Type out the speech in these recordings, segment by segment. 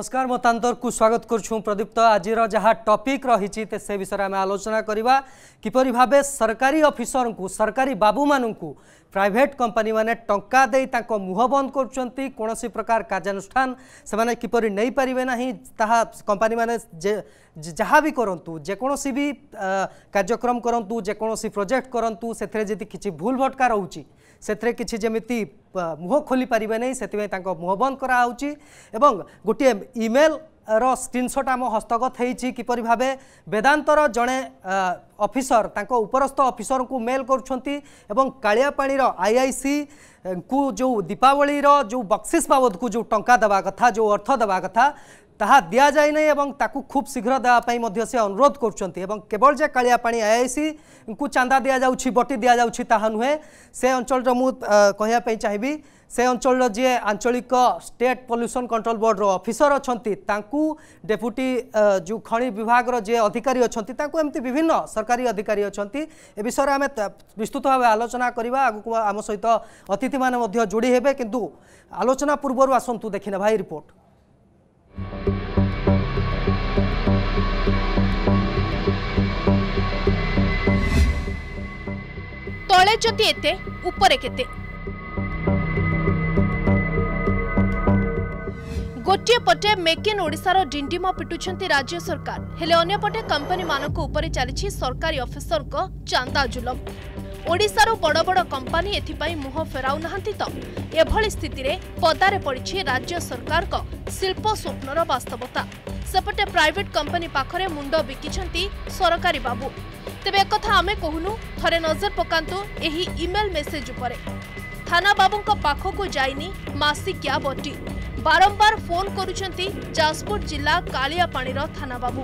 नमस्कार मतांतर को स्वागत करुँ प्रदीप्त। आज जहाँ टॉपिक रही से विषय में आलोचना करवा किपर भाव सरकारी ऑफिसर को सरकारी बाबू मानू प्राइवेट कंपनी माने टंका दे मुह बंद करुँच कौन प्रकार कार्यानुष्ठान से किपर नहीं पारे ना ता कंपनी माने जहाँ भी करूँ जेकोसी भी कार्यक्रम करूँ जेकोसी प्रोजेक्ट करूँ से किसी भूल भटका रोचे से किसी जमी मुह खोली पारे ना से मुह बंद कराऊँगी एवं गोटे इमेल रो स्क्रीनशॉट आम हस्तगत होती किपर भाव वेदांतर जड़े ऑफिसर तांको उपरस्थ ऑफिसर को मेल कर आईआईसी को जो दीपावली रो जो बक्सिस बाबद को जो टंका दवा कथा जो अर्थ दवा कथा ताहा दि जाए ना और ताकू खूब शीघ्र देवाई से अनुरोध करवल जे कालिया पानी आईआईसी को चांदा दि जाऊँगी बटी दि जाऊँगी ताहा नुहे से अंचल मु कहवाई चाहिए से अंचल जी आंचलिक स्टेट पॉल्यूशन कंट्रोल बोर्ड रो ऑफिसर अच्छा डेपुटी जो खणी विभाग रो जी अधिकारी अच्छा एमती विभिन्न सरकारी अधिकारी अच्छा ए विषय में आम विस्तृत भाव आलोचना करवा आगू आम सहित अतिथि मैंने जोड़ी हे कि आलोचना पूर्वर आसतु देखने भाई रिपोर्ट। तले जदि एते ऊपर केते गोटे पटे मेक इन ओडिशा रो डिंडीम पिटुछंती राज्य सरकार हेले अन्य पटे कंपनी मानक ऊपर चली सरकारी ऑफिसर को चांदा जुलम। ओडिशा रो बड़ बड़ कंपनी एथिपाई मुह फेराउ नाहंती त एभली स्थिति रे पदारे पड़ी राज्य सरकार को शिल्प स्वप्नर वास्तवता सेपटे प्राइवेट कंपनी पाखरे मुंड बिकिछंती सरकारी बाबू। तेबे एक कथा आमे कहूनु थरे नजर पकांतु एही इमेल मेसेज उपरे। थाना बाबू पाख को जाइनी मासिकिया बटी बारंबार फोन करुचंती जाजपुर जिला कालियापाणी थाना बाबू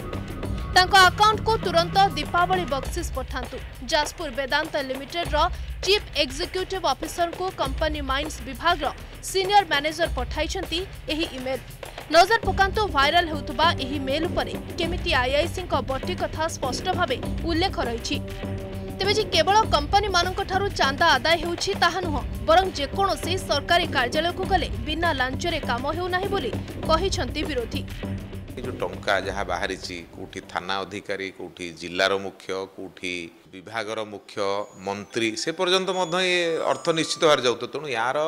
तांका अकाउंट को तुरंत दीपावली बक्सिस पठातु। जाजपुर वेदांत लिमिटेड रो चीफ एग्जीक्यूटिव ऑफिसर को कंपनी माइंस विभाग रो सीनियर मैनेजर पठाइचंती एही इमेल। नजर पकांतु वायरल होतबा एही मेल उपरे केमिति आईआईसी को बटी कथा स्पष्ट भाबे उल्लेख रहिछि। तेबे जे केवल कंपनी मानक ठारू चांदा आदाय होउछि ताहा नुह बरं जेकोसी सरकारी कार्यालय को गले बिना लांचरे काम होना बोली कहिसंती विरोधी। जो टंका जहाँ बाहरी कौटी थाना अधिकारी कौटी जिलार मुख्य कौटी विभागर मुख्य मंत्री से पर्यंत ये अर्थ निश्चित हार जाऊ तेणु यार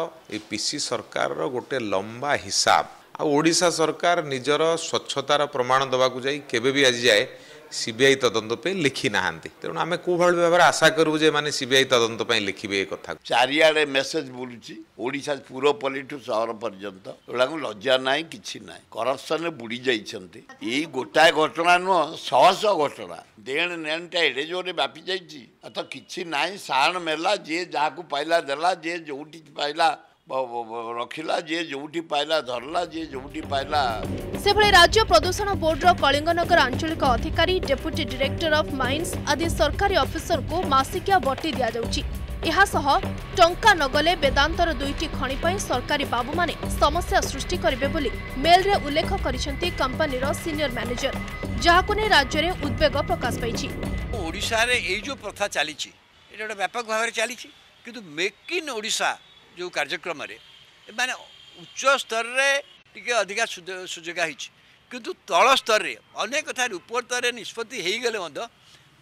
पीसी सरकार गोटे लंबा हिसाब ओडिशा सरकार निजर स्वच्छतार प्रमाण दवाकू जाई केबे भी आज जाए सीबीआई तदंत पे लिखी ना तेणु आम कौ भाव भाव आशा करूँ मैंने सीबीआई तदंत लिखे कथा चारियाड़े मेसेज बुलूशा पूर्व पल्लीठू सहर पर्यंत लज्जा ना कि ना करप्शन बुड़ी जाती गोटाए घटना नुह शहश घटना देण नेणटा एडे जोरे बापी जा कि ना साण मेला जी जहाँ पाइला देला जी जो पाइला रखिला जे जोटी पाइला धरला जे जोटी पाइला। से भले राज्य प्रदूषण बोर्ड रो कलिंगनगर आंचलिक अधिकारी डेप्यूटी डायरेक्टर ऑफ माइंस आदि सरकारी ऑफिसर को मासिकिया बटी दिया जाउची। एहा सह टंका नगले वेदांतर दुईटी खणी पई सरकारी बाबू माने समस्या सृष्टि करिवे बोली मेल रे उल्लेख करिसंती कंपनी रो सीनियर मैनेजर जहा को ने राज्य रे उद्वेग प्रकाश पाइची। ओडिसा रे ए जो प्रथा चलीची एटा व्यापक भाव रे चलीची किंतु मेक इन ओडिसा जो कार्यक्रम मैंने उच्च स्तर में टी अधिका सुजोग कि तल स्तर में अनेक कथा ऊपर स्तर निष्पत्ति होगले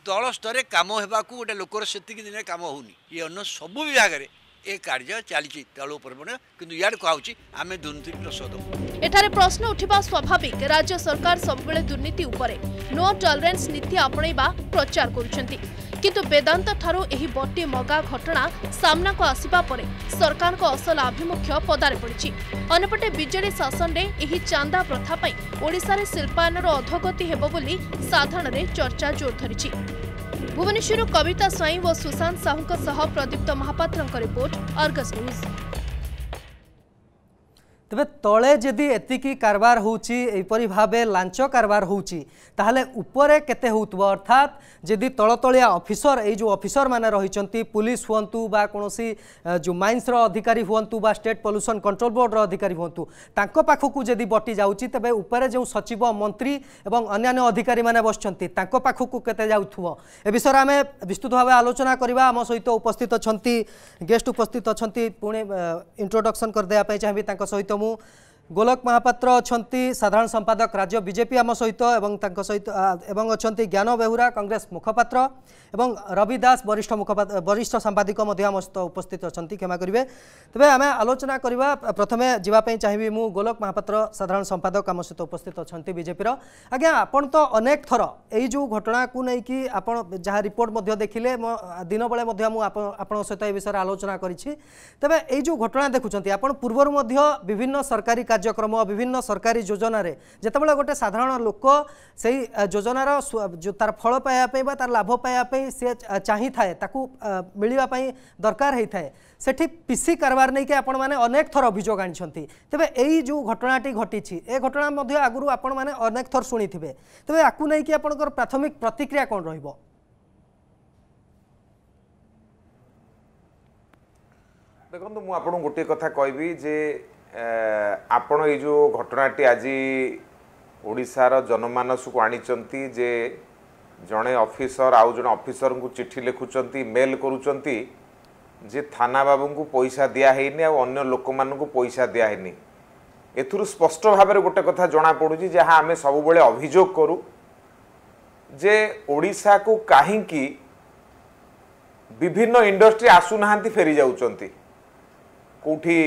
तल स्तर कम होगा गोटे लोकर से दिन कम होनी ये अन्न सब विभाग में ये कार्य चली तल उपरे कि यार कहूँ आम दुर्नीति प्रसद। एठारे प्रश्न उठा स्वाभाविक राज्य सरकार सबुबले दुर्नीति उपर नो टॉलरेंस नीति आपणवा प्रचार करुँच किंतु वेदांत ठारू एही बटी मगा घटना सामना को आसिबा परे सरकार को असल आभिमुख्य पदारे पड़ी। अनपटे बिजेडी शासन रे एही चांदा प्रथा पई ओडिसा रे शिल्पायनर अधोगति हेबो बोली साधारण रे चर्चा जोर धरिछि। भुवनेश्वर कविता स्वाई व सुशांत साहू सह प्रदीप्त महापात्र का रिपोर्ट आर्गस न्यूज। तबे तले जदि एतिकी कारबार होउची एपरि भाबे लांचो कारबार होउची ताहले उपरे केते होउतबो अर्थात जदि तलतलिया ऑफिसर ए जो ऑफिसर माने रहिचंती पुलिस हुवंतु बा कोनोसी जो माइंस रो अधिकारी हुवंतु बा स्टेट पॉल्यूशन कंट्रोल बोर्ड रो अधिकारी हुवंतु तांको पाखकु जदि बटी जाउची तबे उपरे जो सचिव मंत्री एवं अन्यान्य अधिकारी माने बसचंती तांको पाखकु केते जाउथबो ए विषय आमे विस्तृत भाबे आलोचना करबा। हम सहित उपस्थित अछंती गेस्ट उपस्थित अछंती पुणे इंट्रोडक्शन कर देया पय चाहबी तांको सहित मु गोलक महापात्र अच्छा साधारण संपादक राज्य बीजेपी आम सहित एवं अच्छा ज्ञान बेहुरा कांग्रेस मुखपात्र एवं रवि दास वरिष्ठ मुखपात्र वरिष्ठ सांबादिक आम सहित उपस्थित अच्छा क्षमा करेंगे। तेरे आम आलोचना करवा प्रथम जावाई चाहिए मु गोलक महापात्र साधारण संपादक आम सहित उपस्थित अच्छा बीजेपी। आज्ञा आपण तो अनेक थर यही जो घटना को लेकिन आप जहाँ रिपोर्ट देखिले दिन बेले आपण सहित यह विषय आलोचना करे जो घटना देखुं आप पूर्वर विभिन्न सरकारी कार्यक्रम विभिन्न सरकारी योजना रे जोजना गोटे साधारण लोक से योजना जो तार फल पाया तार लाभ पाया सी चाही थाए ताकू मिलवाई दरकार होता है सेठी पीसी कारबार नहीं कि आपण माने अनेक थर अभियोग आनी तेरे यही जो घटनाटी घटी ए घटना आगुरी आपण माने अनेक थर शुणी थे तेरे आपको नहीं कि आपणकर प्राथमिक प्रतिक्रिया कौन रहिबो? देखो मु आपन गोटे कथा कहबी जे आपण ये जो घटनाटी आज ओडिशार जनमानस को आनी जे जड़े ऑफिसर आउ जड़े ऑफिसर को चिट्ठी लिखुंट मेल करुँचे जे थाना बाबू को पैसा दियानी आन्य लोक मानू पैसा दियानी एथुरु स्पष्ट भाव में गोटे कथा जना पड़ू जहाँ आम सब अभियोग करूँ जे ओडिशा को कहीं विभिन्न इंडस्ट्री आसुना फेरी जाऊँच कौटी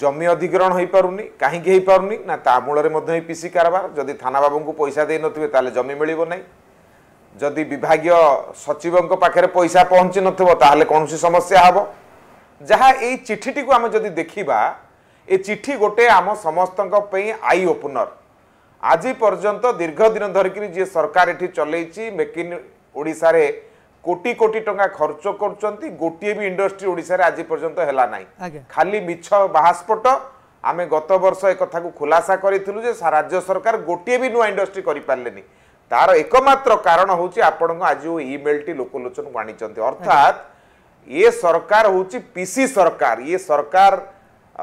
जमी अधिग्रहण हो पारुनी कहीं हो पारुनी ना ता मूल पीसी कारबार जदि थाना बाबू को पैसा दे नथिबे ताले जमी मिलिबो नै जदि विभागीय सचिव पाखे पैसा पहुँची नथिबो ताले कोनसी समस्या हेबो जहाँ एई चिट्ठी को आम जदि देखिबा ए चिट्ठी गोटे आम समस्तक पई आई ओपनर आज पर्यंत दीर्घ दिन धरिकी जी सरकार एठी चलैछि मेक इन ओडिसा रे कोटी कोटी टंका खर्च कर गोटे भी इंडस्ट्री ओडिसा आज पर्यंत हैला नहीं खाली मिछ बाहास्फोट आम गत वर्ष एक कथा को खुलासा करूँ राज्य सरकार गोटे भी नुआ इंडस्ट्री करें तार एकमात्र कारण हूँ आपण आज वो इमेलटी लोकलोचन को आनी अर्थात ये सरकार हूँ पीसी सरकार ये सरकार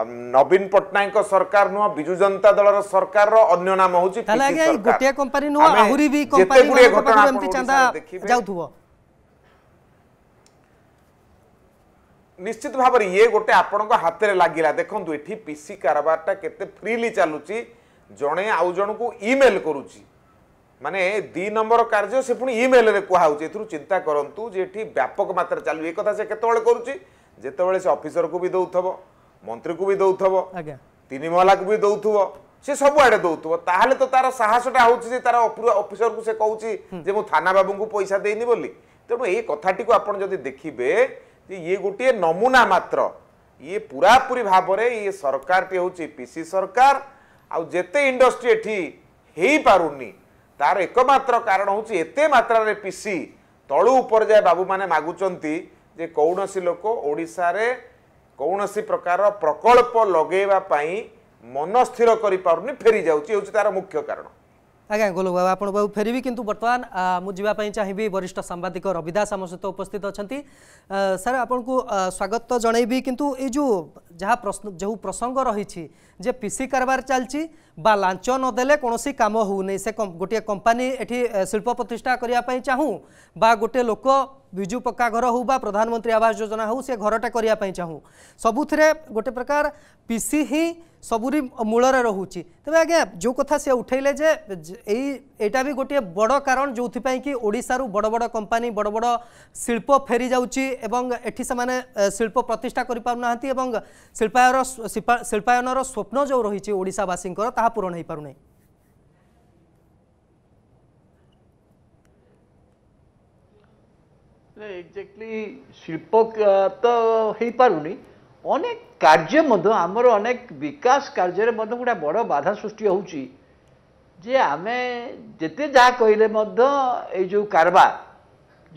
नवीन पट्टनायक सरकार नुह विजु जनता दल सरकार अन्य नाम हूँ गोटे कंपनी घटना निश्चित भाव में ये गोटे आपण हाथ में लगे देखो ये पीसी कारबारटा केते फ्रीली चलुची जड़े आउ जन को इमेल करुच्ची माने दी नंबर कार्य से पुणी इमेल रे कहूँ एथुरु चिंता करूँ ये व्यापक मात्रा चलू एक से केतबेले करुच्ची जेतबेले से ऑफिसर को भी दौथब मंत्री को भी दौथब तीन महला को भी दौथब से सब आड़े दौथब ताहले तो तार साहसटा हूँ तार ऑफिसर को से कहूँ मु थाना बाबू को पैसा देनी बोली तेणु ये कथाटी को आप देखिए ये गोटे नमूना मात्र ये पूरापूरी भाव में ये सरकार टी हूँ पीसी सरकार आउ जेते इंडस्ट्री एठी हो पारुनी तार एकमात्र कारण हूँ एते मात्रा रे पीसी तलू उपर जाए बाबू माने मागुचंती जे कौन सी लोक ओडिसा रे कौन सी प्रकार प्रकल्प लगेवा पाई मन स्थिर करि पारुनी फेरी जाउची हूँ तार मुख्य कारण। आज्ञा गोलक बाबू आपण बाबू फेरबी किंतु बर्तमान मुझे चाहिए वरिष्ठ सांबादिक रवि दास आम सहित उपस्थित अच्छा सर आपन को स्वागत जनइबी किंतु जो जहाँ प्रश्न जो प्रसंग रही जे पीसी कारबार चलती बा लांच नदेले कौन काम होने से गोटे कंपानी एठी शिल्प प्रतिष्ठा करने चाहूँ बा गोटे लोक विजु पक्का घर हो बा प्रधानमंत्री आवास योजना हो से घरटा करने चाहूँ सबुरे गोटे प्रकार पीसी ही सबुरी मूलर रोचे। तेरे आज्ञा जो कथा सी उठेले जे एटा भी गोटे बड़ कारण जो कि ओडिशारू बड़ बड़ कंपानी बड़ बड़ शिल्प फेरी जाउची एवं एठी समाने शिल्प प्रतिष्ठा कर पारनाहंती एवं शिल्पायनर स्वप्न जो रही ओडिशावासींकर ताहा पूर्ण हो पारुनी। एक्जेक्टली शिल्प तो हो पारुनी अनेक कार्य आमर अनेक विकास कार्य गोटे बड़ बाधा सृष्टि होती आम जिते जहाँ कहले जो कारबार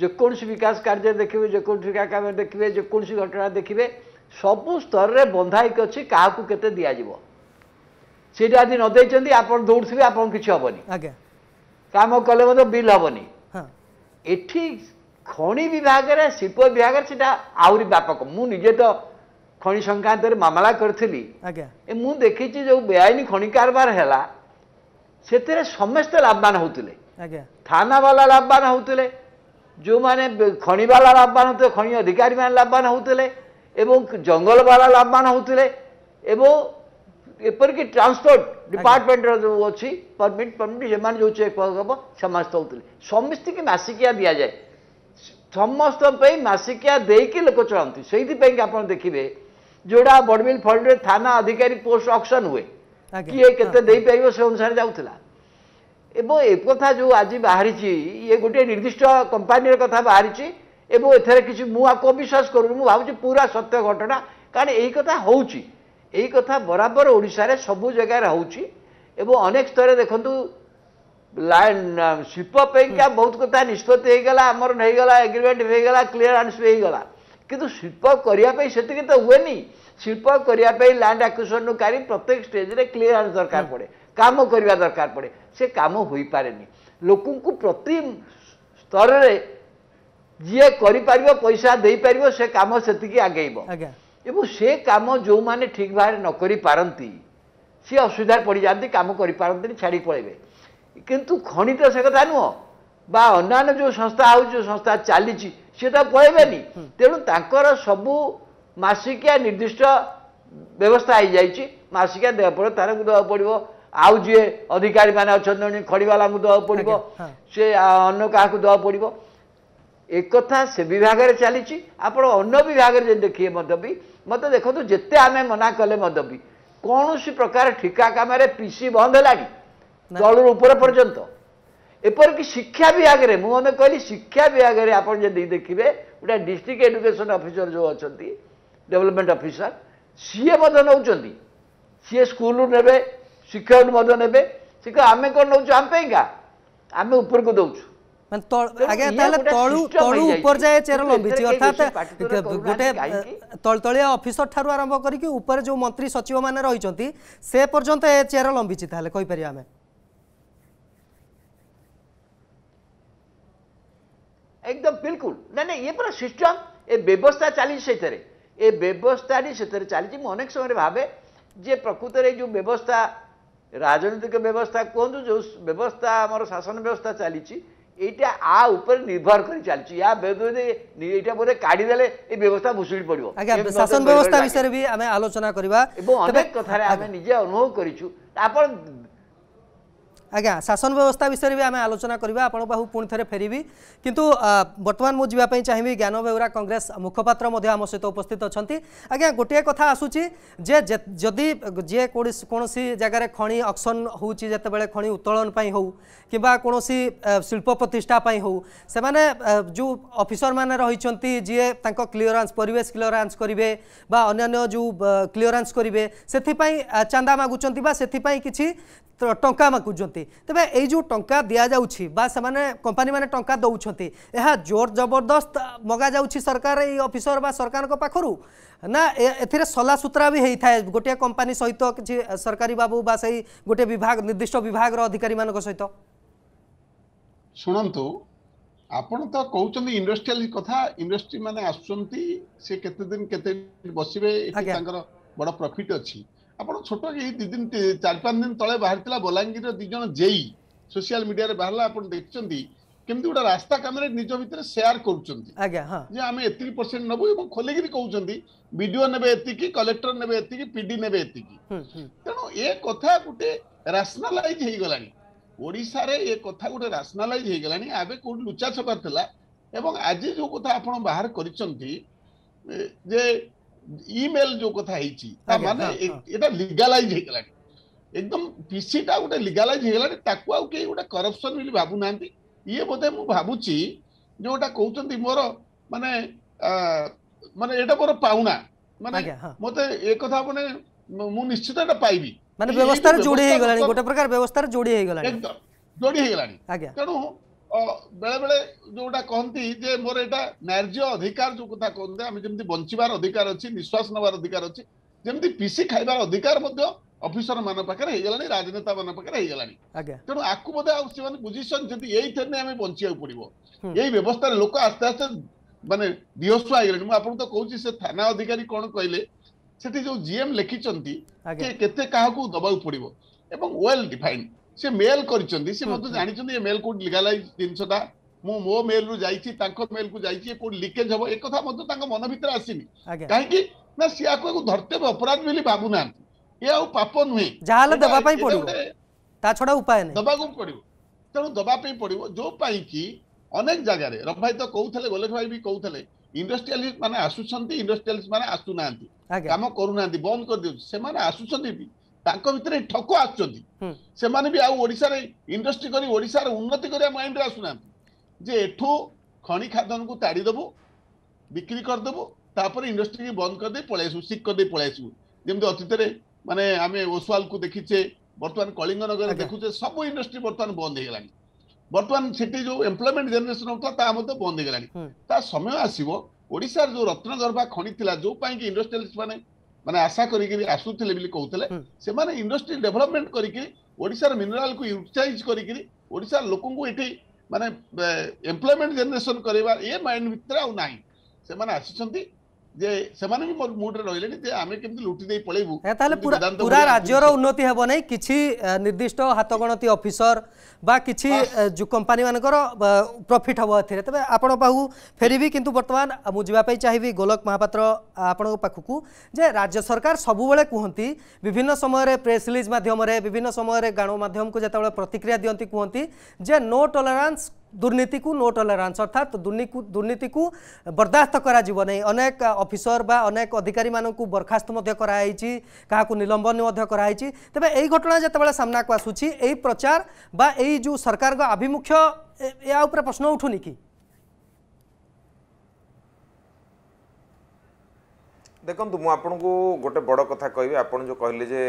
जोकोसी विकास कार्य देखिए जोकोसी कार्य देखिए जोकोसी घटना देखिए सबू स्तर में बंधाईक अच्छी क्या केते दिज्व से आज नदी आप दौड़े आपन कि हेनी कम कले बिल हेनी एटी खणी विभाग में शिल्प विभाग से आहरी व्यापक मुझे तो खनि संक्रांत मामला करी मु देखी जो बेआईन खनि कारबार है से समस्ते लाभवान होते थाना वाला लाभवान होते जो माने खनि वाला लाभवान होते खनि अधिकारी मैंने लाभवान होते जंगल वाला लाभवान होते एपरिक ट्रांसपोर्ट डिपार्टमेंट अच्छी परमिट परमिट से जो चेक हम समस्त होते समस्त की मासिकिया दि जाए समस्त मासिकिया देकी लोक चलांती से आप देखिए जोड़ा बड़बिल फंड थाना अधिकारी पोस्ट ऑक्शन हुए किए केपार से अनुसार जाऊला एवं एक कथा जो आज बाहरी ये गोटे निर्दिष्ट कंपानी कथा बाहरी एवं एथेर किसी मुझे विश्वास करूँ भावी पूरा सत्य घटना कारण यही कथा होची यही कथा बराबर ओडिशा सबू जगार होची एवं अनेक स्तर देखु लाइन शिल्पा बहुत कथा निष्पत्ति होगा आमर होगा एग्रीमेंट होगा क्लीयरेंस होगा किंतु शिल्प करने से हुए शिल्प करने लैंड एक्विजिशन कारी प्रत्येक स्टेज रे क्लीयरेंस दरकार पड़े काम करने दरकार पड़े से काम हो पारे लोक प्रति स्तर में जी कर पैसा दे पार से काम से आगेब एवं से काम जो मैंने ठीक भाव न कर पारती सी असुविधा पड़ जाती काम कर पारती छाड़ी पड़े किंतु खणी तो से कथा नुह बा अन्य जो संस्था हो जो संस्था चली सी तो पलैबे तेणु तांकर सबू मासिकिया निर्दिष्ट व्यवस्था हो जाए मासिकिया देवा पड़े तार देवा पड़ो आउ जी अधिकारी मैंने अच्छा खड़ीवाला को देवा पड़ो से अन्न क्या देवा पड़ो एक कथा से विभाग में चली आप अन्न विभाग में देखिए मदबी मत देखो जिते आम मना कले मदबी कौन सी प्रकार ठिका कम पीसी बंद है दल ऊपर पर्यंत एपरिक शिक्षा विभाग में मुझे कहली शिक्षा विभाग में आप देखिए गोटे डिस्ट्रिक्ट एजुकेशन ऑफिसर जो अच्छा डेवलपमेंट ऑफिसर सीए मद नौ सीए स्कूल ने शिक्षक मद ने आम कौन नौ आम का आम ऊपर को दौच तलिया अफिसर ठारू आरंभ कर जो मंत्री सचिव मान रही से पर्यंत ए चेर लंबी कहीपर आम एकदम बिल्कुल ना ना ये पूरा सिस्टम ए व्यवस्था चली व्यवस्था से चली अनेक समय भावे जे प्रकृत में जो व्यवस्था राजनीतिक व्यवस्था कहूँ जो व्यवस्था आम शासन व्यवस्था चली यहाँ आ उपर निर्भर कर चलती या बेदे बोले काढ़ी देले ए व्यवस्था भुसुड़ी पड़ो शासन व्यवस्था विषय भी आमे आलोचना करबा एवं अनेक कथा रे आमे निजे अनुभव करिछु आपण आज्ञा शासन व्यवस्था विषय भी आम आलोचना करवा आपण बाहु पुणी थे फेरबी किंतु बर्तमान मुझे जावाई चाहिए ज्ञान बेहुरा कांग्रेस मुखपात्र आम सहित उपस्थित अच्छा आज्ञा गोटे कथा आसूची जे जदि जे कौन जगार खणी अक्शन होते खणी उत्तोलन हो कि कौन शिल्प प्रतिष्ठा हो से जो अफिसर मैंने रही जी क्लीयरेंस परिवेश क्लीयरेंस करेंगे अन्य जो क्लीयरेंस करेंगे से चांदा मागुच्च से कि टंका मागुच्च तबे ए जो टंका दिया जाउछि बा समाने कंपनी माने टंका दउछथि एहा जोर जबरदस्त मगा जाउछि सरकार ए ऑफिसर बा सरकार को पाखरु ना एथिरे सला सूत्रा भी हेइथाय गोटे कंपनी सहित किछि सरकारी बाबू बा सही गोटे विभाग निर्दिष्ट विभाग रो अधिकारी मान को सहित सुनंतु आपण तो कहउछन इंडस्ट्रियल कथा इंडस्ट्री माने आसुछंती से केते दिन केते बसिबे एति तांकर बडो प्रॉफिट अछि आपड़ छोट ये दु दिन चार पांच दिन तले बाहर बलांगीर दिज जेई सोशल मीडिया रे बाहर आप देखते केमती गोटे रास्ता कम निज भर सेयार करसेंट नबू खोलिक कहते बीडीओ ने कलेक्टर ने पीडी ने तेणु ये कथा गोटे राशनालाइज हो गलानी ओडिशा रे ये कथा गोटे राशनालाइज हो गलानी आबे कोड लुचा छपार थिला एवं आज जो कथा आपण बाहर करिसंती जे ईमेल जो कथा माने लीगलाइज होगा एकदम पीसी टा गोटे लीगलाइज होगा गोटे करप्शन भावुना ये बोधे मुझे भावुची जो गोटा कहते मोर माने माने एटा मोर पाउना माने मत एक माने मु निश्चित पाइबी माने व्यवस्था जोड़ी गोटे प्रकार व्यवस्था जोड़ी एकदम जोड़ी तेणु बेले बेले जोटा कहती मोर एटा न्याय्य अधिकार जो कथा कहते आम जमी बचार अधिकार अच्छी निश्वास नवार अधिकार अच्छी जमी पीसी खाइबार अधिकार अफिसर मान पाखे हो राजनेता मान पाखे हो तेणु आपको बोधे आज बुझीसन जब यही आम बचा पड़ो यही व्यवस्था लोक आस्ते आस्ते मानने दिहसुआ हो तो कहूँ से थाना अधिकारी कौन कहले से जो जीएम लिखिंट के दबा पड़ो एवं वेल डिफाइंड से मेल करछंदी से मत जानिछंदी ये मेल कोड लीगलाइज जिनसटा मो मेल रु जाईची तांको मेल को जाईची कोड लीकेज हो एक कथा मत तांको मन भीतर आसीनी काहे कि ना सिया को धरते अपराध मिली बाबू ना ये आ पाप नुहे जहाँ दबा पड़ा उपाय नहीं दबा पड़ तेणु दबापी पड़ो जो कि अनेक जगार रफ भाई तो कहते गोलेख भाई भी कहते इंडस्ट्रियालिस्ट मैंने आसुंट इंडस्ट्रियालिस्ट मैंने आसुना कम करूना बंद कर दिवस से आसुच्च भी भर ठक आसने भी आशार इंडस्ट्री कर उन्नति करा माइंड आसुना जे एठू खनि खादन को ताड़ीदेबू बिक्री करदेबू तापर इंडस्ट्री की बंद करदे पलैसू सिक करदे पलैसू जमी अतीत माने आमे ओसवाल को देखीचे बर्तमान कलिंग नगर देखुचे सब इंडस्ट्री बर्तमान बंद हो बर्तमान सिटी जो एम्प्लॉयमेंट जनरेशन होता बंद हो गला समय आसो ओडिशार जो रत्नगर्भा खनि जो इंडस्ट्रियलिस्ट माने माने आशा करी आसुले कहते से इंडस्ट्री डेवलपमेंट कर मिनराल को यूटिलाइज कर लोक माने एम्प्लॉयमेंट जनरेशन करवा ये माइंड भितर आउ ना से आसी जे सेमाने भी मूड रहिले जे आमे केमती लुटी दे पळेबू पूरा राज्यर उन्नति हेबो नै किछि निर्दिष्ट हाथ गणती ऑफिसर बा किछि जो कंपनी मानकर प्रॉफिट हेबो थिरे तबे आपण पाहु फेरिबी किंतु वर्तमान मु जिबा पई चाहिबी गोलक महापात्र आपण पाखु को जे राज्य सरकार सब बेले कहंती विभिन्न समय रे प्रेस रिलीज माध्यम रे विभिन्न समय रे गाणो माध्यम को जेता बेले प्रतिक्रिया दियंती कहंती जे नो टॉलरेंस दुर्नीति को नो टॉलरेंस अर्थात दुर्नीति को बर्दाश्त करा जीव नहीं अनेक ऑफिसर बा अनेक अधिकारी मानक बर्खास्त क्या निलंबन कराई तेज यही घटना जितेबाला सामना को आसूची यही प्रचार बा यही जो सरकार का आभिमुख्य या ऊपर प्रश्न उठुनी कि देखो मुझे गोटे बड़ कथा कह आपड़ जो कहले जे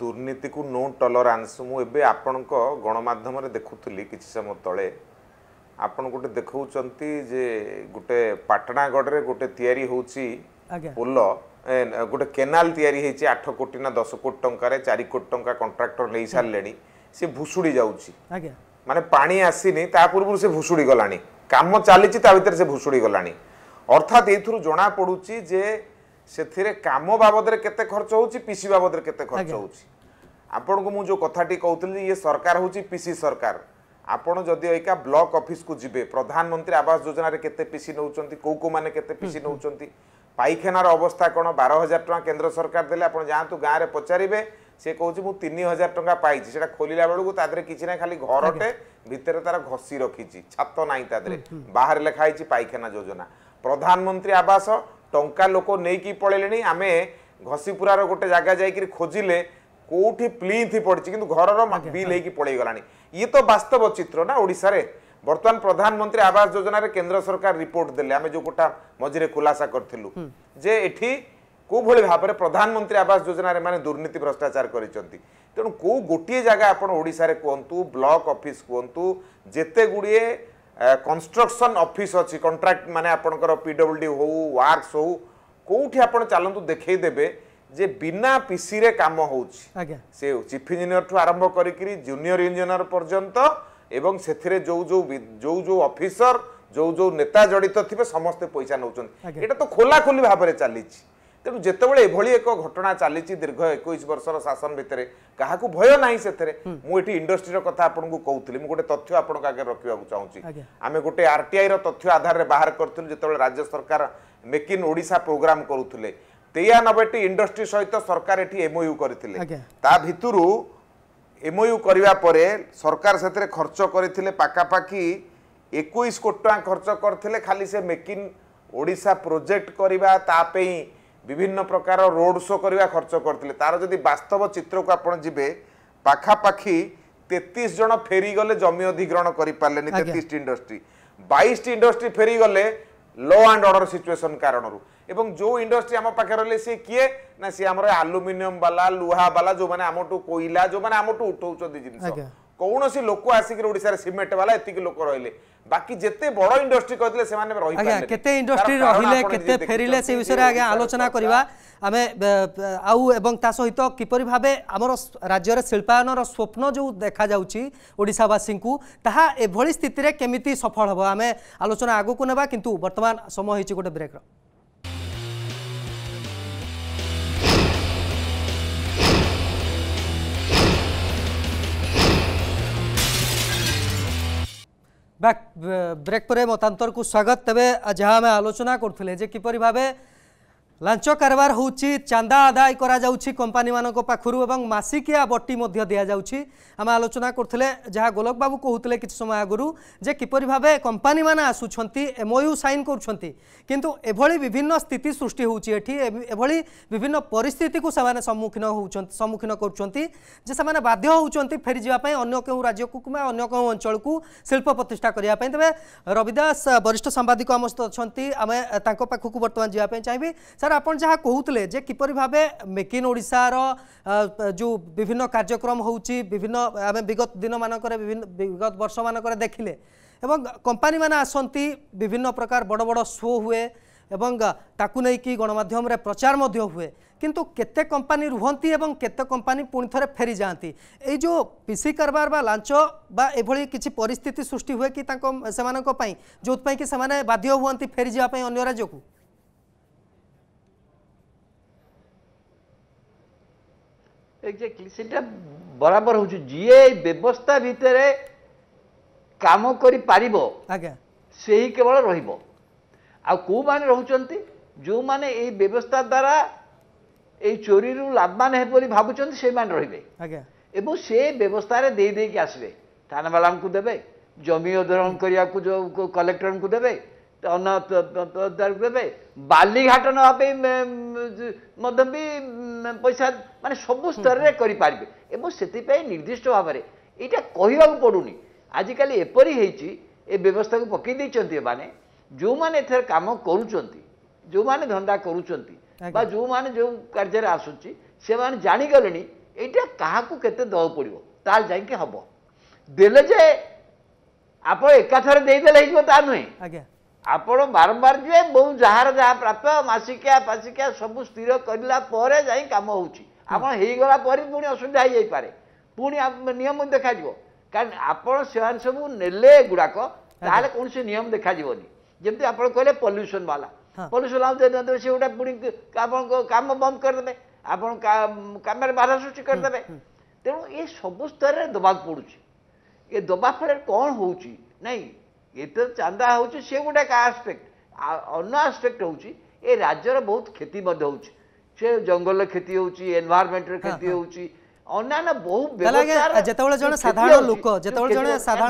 दुर्नीति को नो टॉलरेंस मुझे आपण को गणमाध्यम देखुली कि समय तले आपण गोटे देखते जे गोटे पाटनागढ़ गोटे तैयारी पुल गोटे केनाल तैयारी 8 कोटी ना 10 कोटी टंका 4 कोटी टंका कंट्राक्टर ले सारे सी भुशुड़ी जाऊँगी माने पानी आसीनी ता पूर्व से भुशुड़ी गला काम चली से भुशुड़ी गला अर्थात एथुरु जना पड़ुची जे सेथिरे काम बाबद केते खर्च होची पीसी बाबद केते खर्च होची आपण को मु जो कथाटी कहतली ये सरकार होची पीसी सरकार आपण जदि एका ब्लॉक ऑफिस को जिबे प्रधानमंत्री आवास योजना रे केते पीसी नउचंती को माने केते पीसी नउचंती पाइखानार अवस्था कोन 12000 टका केंद्र सरकार देले आपण जांतु गां रे पचारिबे से कहूँ मु 3000 टका पाइछि सेटा खोलिला बेलू तादरे किछि ना खाली घरटे भितर तार घसी रखीछि छात नाही तादरे बाहर लिखाई पाइखाना योजना प्रधानमंत्री आवास टंका लोक नहीं पड़े आमे घसीपुरार गोटे जगह जाकर खोजिले कौटी प्लीथ पड़ी कि घर बिल होगी पड़गला ये तो वास्तव चित्र ना ओडिशा रे बर्तमान प्रधानमंत्री आवास योजना रे केंद्र सरकार रिपोर्ट देले आमे जो गोटा मझीरे खुलासा करूँ जे एठी को भली भाव में प्रधानमंत्री आवास योजना रे माने दुर्नीति भ्रष्टाचार करिसंती तेणु को गोटे जगह आपन ओडिशा रे कहतु ब्लॉक ऑफिस कहतु जेते गुड़िए कंस्ट्रक्शन ऑफिस अच्छी कंट्राक्ट माने आपनकर पीडब्ल्यूडी हो वर्क्स हो कोठी आपन चालंतु देखै देबे जे बिना पीसी रे काम होउछि से चीफ इंजीनियर ठु आरंभ करिकरी जूनियर इंजीनियर पर्यंत एवं सेथिरे जो ऑफिसर जो नेता जड़ित थिबे समस्त पैसा नउछन एटा तो खोला खोली भाव में चलीछि तेणु जेतेबेले एभली एक घटना चलीछि दीर्घ 21 वर्षर शासन भितर क्या भय ना से मुझे इंडस्ट्री कथा आपन को कहूली गोटे तथ्य आपन आगे रखा चाहिए आम गोटे आरटीआई तथ्य आधार में बाहर करूँ जो राज्य सरकार मेक इन ओडिशा प्रोग्राम करूले 93टी इंडस्ट्री सहित सरकार ये एमओयू करते भितर एमओयू करने सरकार से खर्च करते पखापाखि 21 कोटी टाँग खर्च करते खाली से मेक इन ओडिशा प्रोजेक्ट करने विभिन्न प्रकार रोड शो करवा खर्च करते तार जदि वास्तव चित्र को आपड़ जीवे पखापाखि 33 जन फेरीगले जमी अधिग्रहण करें 33 इंडस्ट्री 22 इंडस्ट्री फेरीगले लॉ एंड ऑर्डर सिचुएशन कारण एवं जो इंडस्ट्री आम पाखे रही सी किए ना सी आम आलुमिनियम बाला लुहा बाला जो मैंने आमठू कोईला जो मैंने आमठू उठाऊ जिन कौन सी लोक आसिकार सीमेंट बाला एति लोक रही बाकी जेते बड़ इंडस्ट्री कहते से माने रही पाले केते इंडस्ट्री रहिले केते फेरिले से विषय रे आगे आलोचना करबा आमे आउ एवं ता सहित किपरि भाबे हमर राज्य रे शिल्पायनर स्वप्न जो देखा जाउची ओडिसावासी को ताहा ए भली स्थिति रे केमिति सफल हबो आमे आलोचना आगु को नेबा किंतु वर्तमान समय हिची गोटे ब्रेक रो बैक ब्रेक पर मतांतर को स्वागत तेज जहाँ आम आलोचना करुले किपर भाव लांच कारबार होउछि, चांदा आदाय करा जाउछि कंपनी मानको पाखरु एवं मासिकिया बट्टी मध्य दिया जाउछि। हम आलोचना करथिले जहा गोलक बाबू कहूतले किछ समय आगुरु जे किपरि भाबे कंपनी मान आसुछंती एमओयू साइन करूछंती, किंतु एभली विभिन्न स्थिति सृष्टि होउछि, एठी एभली विभिन्न परिस्थिति को सामान्य सम्मुखीन करूछंती जे सामान्य बाध्य होउछंती फेरि जिवा पय अन्य केउ राज्य को किमा अन्य केउ अंचल को शिल्प प्रतिष्ठा करिया पय। तबे रविदास वरिष्ठ संवाददाता हम अछंती, आमे तांको पाखु को वर्तमान जिवा पय चाहिबे। आपण जहाँ कहूतले जे किपरि भाबे मेक इन ओडिशा रो जो विभिन्न कार्यक्रम होउछि, विभिन्न आमे विगत दिन मानक विगत वर्ष मानक देखिले एवं कंपनी माने आसंती विभिन्न प्रकार बड़ बड़ शो हुए एवं ताकु नै कि गणमाध्यम रे प्रचार मध्य हुए, किंतु केते कंपनी रुहंती एवं केते कंपनी पुणी थरे फेरी जाती। ए जो पीसी कारबार बा लांच बा एभली किछि परिस्थिति सृष्टि हुए कि तांको सेमानक पई जोत पई कि सेमाने बाध्य हुवंती फेरी जिया पई अन्य राज्य को। एक्जेक्टली सेटा बराबर हो जे व्यवस्था भितर काम करी पारिबो आगे से ही केवल रहिबो। आ को माने रहउचंती जो माने ए व्यवस्था द्वारा ए चोरी रु लाभवान हे बोली भाबुचंती से माने रहिबे आगे एबो से व्यवस्था रे दे दे के आसबे, थाना वाला को देबे, जमी अधिग्रहण करिया को जो कलेक्टर को देबे, बालीघाट ना भी पैसा मान सब स्तर में करें निर्दिष्ट भाव में यहाँ कहवा पड़ूनी। आजिकल एपरी होवस्था को पकई मैंने जो मैंने एथर कम कर धंदा करा जो मैंने जो कार्य आसूँ से मैंने जाणीगले यहाँ क्या केत पड़ो ताल जा हम देले जे आप एकाथर देदेले ता नुहे, आपण बारंबार जे बहु जहार जहाँ प्राप्य मासिकिया फासिकिया सब स्थिर करा जाई काम होगला पुणी असुविधा हो जापे पुणी नियम देखा कारण आपण से सब नेले गुड़ाक ताल कौन से नियम देखा जमी आप कहले पल्यूशन वाला पल्यूशन वाला से गोटे पुणी काम बंद करदे आप कम बाधा सृष्टि करदे। तेणु ये सब स्तर में दबाक पड़ू, ये दबा फल कौन हो ये तो चांदा होची से गोटे का आस्पेक्ट अन्न आस्पेक्ट होची ए राज्यर बहुत खेती होची से जंगल खेती होची एनवायरमेंट खेती होची अन्ना बहुत बेकार जेतबेले जण साधारण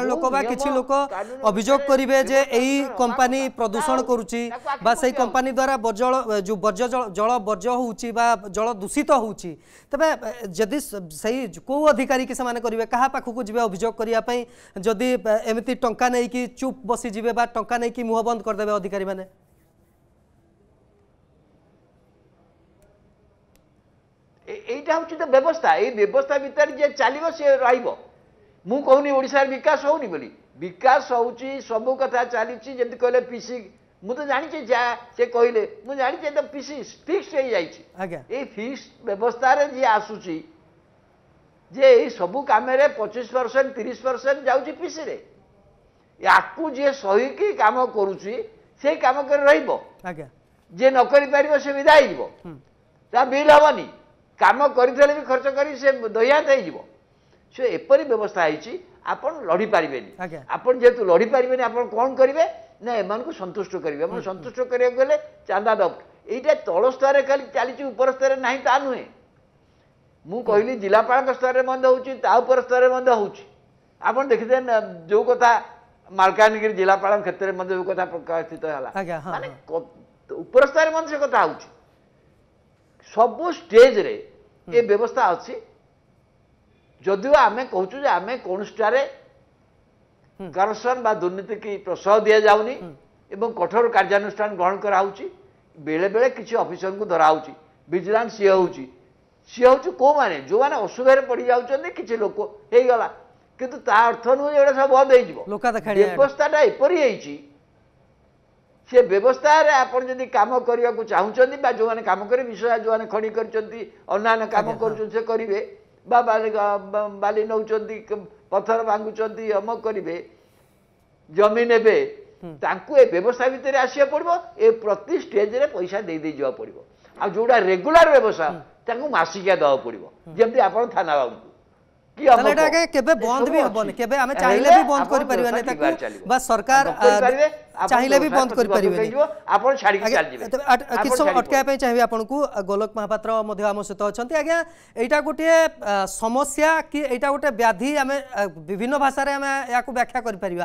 लोक बा किछि लोक अभियोग करिवे जे एई कंपनी प्रदूषण करूची बा सेई कंपनी द्वारा बर्ज जो बर्ज जल बर्ज होउची बा जल दूषित होउची, तबे जदि सेई को अधिकारी के समान करिवे कहा पाखु को जिवे अभियोग करिया पई जदि एमिति टंका नै कि चुप बसि जिवे बा टंका नै कि मुह बंद कर देबे अधिकारी माने। एटा हूँ तो व्यवस्था, ये व्यवस्था भितर जे चलो सी रु कहूनी ओडिशा विकास होनी बोली विकास हो सब कथा चली कहले पीसी मुझे जानी जा से कहले मुझे जानी तो पीसी फिक्स हो जाए फिक्स व्यवस्था रे जी आसूसी जे सबू कम 25% 30% जाऊँगी पीसी रे आपको जी सही कम करुच्चे कम कर रे नक से विदा हो बिल हेनी काम करते भी खर्च कर दहीहाथ हो सो एपरी व्यवस्था होपन लड़ी पारे आपन जेहेतु लड़ी पारे आप कौन करेंगे ना एम को संतुष्ट करेंगे संतुष्ट करा गले चांदा दब ये तल स्तर खाली चली उपर स्तर ना ता नुहे मु कहली जिलापाल स्तर में बंद होपर स्तर में बंद हो देखते जो कथा मालकानगिरी जिलापाल क्षेत्र में जो कथा प्रकाशित है माने उपर स्तर में से कथा हो सब स्टेज रे ये व्यवस्था अच्छी जदिव आम कहूँ आम कौन से करप्शन बा दुर्नीति की प्रोत्साहन दि जाऊनी एवं कठोर कार्यानुष्ठान ग्रहण कराऊँगी बेले बेले किसी ऑफिसर को धराऊँगी विजिलेंस सी हूँ को माने जो मैंने असुविधा पड़ जाऊँ किसी लोक होगा कितु ता अर्थ नुह सब बंद हो व्यवस्थाटा एपरी से व्यवस्था आपड़ जब कम करने को चाहते जो मैंने कम करें विषय जो मैंने खड़ी करना कम करेंगे बाली नौ पथर भांगुंट अम करेंगे जमी ने व्यवस्था भितर आसवा पड़ो ए प्रति स्टेज रे पैसा दे दे जावा पड़ो आ जोड़ा रेगुलर व्यवसाय मासिकिया दवा पड़ो जमी आप थाना बाबू केबे बंद भी हबोन केबे आमे चाहिले भी बंद करि परिबा नै ताकु बस सरकार चाहिए भी बंद करेंगे चाहिए आपको गोलक महापात्र आम सहित अच्छा आज्ञा यहाँ गोटे समस्या कि यहाँ गोटे व्याधि आम विभिन्न भाषा आम या व्याख्या करें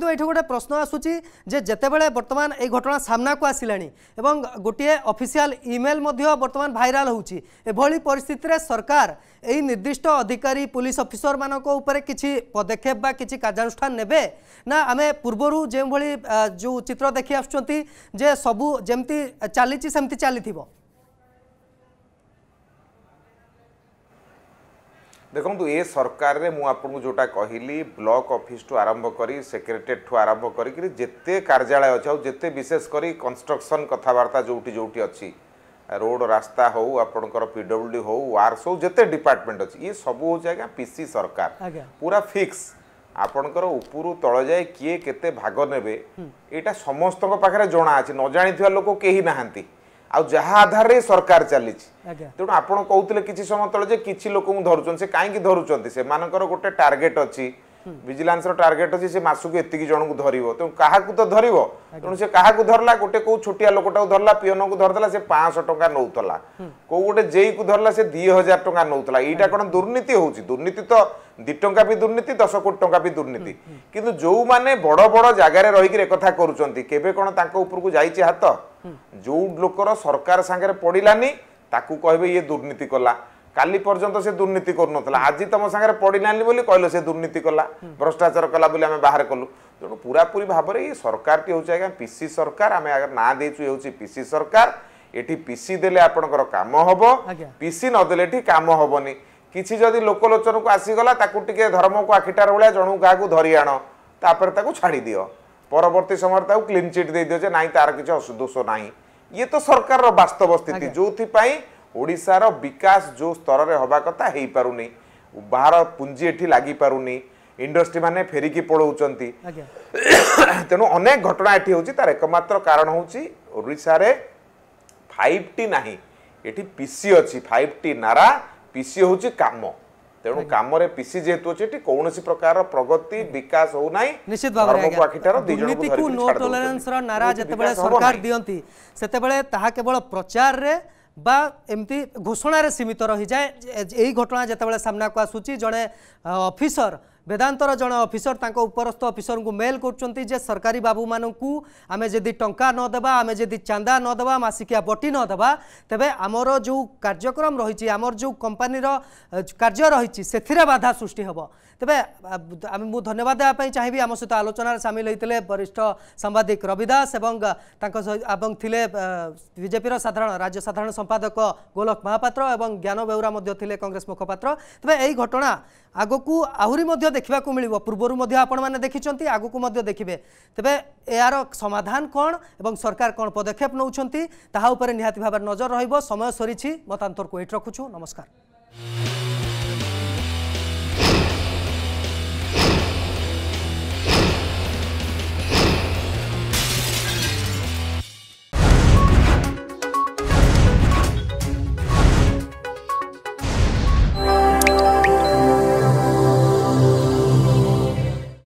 गोटे प्रश्न आसूची जितेबाला बर्तमान ये घटना सामना को आसला गोटे ऑफिशियल ईमेल बर्तमान भाइराल होभली परिस्थिति में सरकार यही निर्दिष्ट अधिकारी पुलिस ऑफिसर मानक कि पदक्षेप बा कि कार्यानुष्ठान नेबे ना आम पूर्वर जो भाई जो चित्र देखी आसुंच जे सबू जमती चली सेमती चली देखो ये सरकार रे मुझे जोटा कहली ब्लॉक ऑफिस टू आरंभ करी सेक्रेटेरिएट टू आरंभ करी जिते कार्यालय अच्छे जिते विशेषकर कंस्ट्रक्शन कथबार्ता जोटी जोटी अच्छी रोड रास्ता हो आपणकर पीडब्ल्यूडी हो वार्स हो जिते डिपार्टमेंट अच्छी ये सब हूँ आज्ञा पीसी सरकार पूरा फिक्स आपणकर उपरू तल जाए किए के भाग ने यहाँ समस्त पाखे जना अच्छे न जाणी लोक कहीं ना आ जहाँ आधार सरकार चली तेणु आप कहते कि समय तले कि लोक धरुन से कहीं धरुंच से मानकर गोटे टार्गेट अच्छी विजिलेंस टार्गेट अच्छी से मसक एत जन को धर तेणु क्या तो धर तेणु से क्या धरला गोटे कौ छोटिया लोकटा धरला पीएन को धरदेला से 500 टंका नौला कौ गोटे जेई को धरला से 2000 टंका नौला यहाँ कौन दुर्नीति हो दुर्नीति तो 2 टंका भी दुर्नीति 10 कोटी टंका भी दुर्नीति किंतु जो मैंने बड़ बड़ जगार रहीकि एक करुँच केवे कौन उपरकू जा हाथ जो लोकर सरकार सांगे पड़ानी ताकू कह ये दुर्नीति कला काली पर्यंत से दुर्नीति करूनला आज तुम सागर पड़ानी बोली कहल से दुर्नीति कला भ्रष्टाचार कला बोली आम बाहर कलु तेणु पूरापूरी भाव में ये सरकार टी हूँ आज्ञा पीसी सरकार आम ना देचु हूँ पीसी सरकार ये पीसी देले आपणकर काम हम पीसी नदेले काम हेनी किसी जदि लोकलोचन को आसीगला धर्म को आखिटार भाया जन क्या धरी आण तापर छाड़ी दियो परवर्ती समय क्लीन चिट दे दियो ना तार किसी असुदोष ना ये तो सरकार रो वास्तव स्थिति जो ओडिशार विकास जो स्तर में हवा कथा हो पारुनी बाहर पुंजी एठी लागी पारुनी इंडस्ट्री माने फेरिकी पड़ौंट तेणु अनेक घटना ये हूँ तार एकमात्र कारण हूँ ओडिशार 5T ना ये पीसी अच्छी 5T नारा पीसी हूँ काम तेणु कम पीसी जेहेतु अच्छे कौन प्रकार प्रगति विकास होना प्रचार बा एमती घोषणा रे सीमित रही जाए यही घटना जितेबाला सामना को आसूची जड़े ऑफिसर वेदांतर जड़े ऑफिसर तांको उपरस्थ ऑफिसर को मेल करचंती जे सरकारी बाबू मानू आमे जदि टंका न देबा आमे जदि चांदा न देबा मासिकिया बटी न देबा तेबे आमर जो कार्यक्रम रही आमर जो कंपनी रो कार्य रही सेथिरे बाधा सृष्टि हेबो तेबे मु धन्यवाद देवाई चाहिए आम सहित आलोचन सामिल होते वरिष्ठ सांबादिक रवि दास थिले बीजेपी साधारण राज्य साधारण संपादक गोलक महापात्र और ज्ञान बेहुरा थिले कांग्रेस मुखपात्र तेबे यही घटना आग को आहरी देखा मिल पूर्वर आपने देखी आग को देखिए तेबे यार समाधान कौन और सरकार कौन पदक्षेप नौकरी निहाती भाव नजर रही समय सरी मतांतर को एट रखुछु नमस्कार।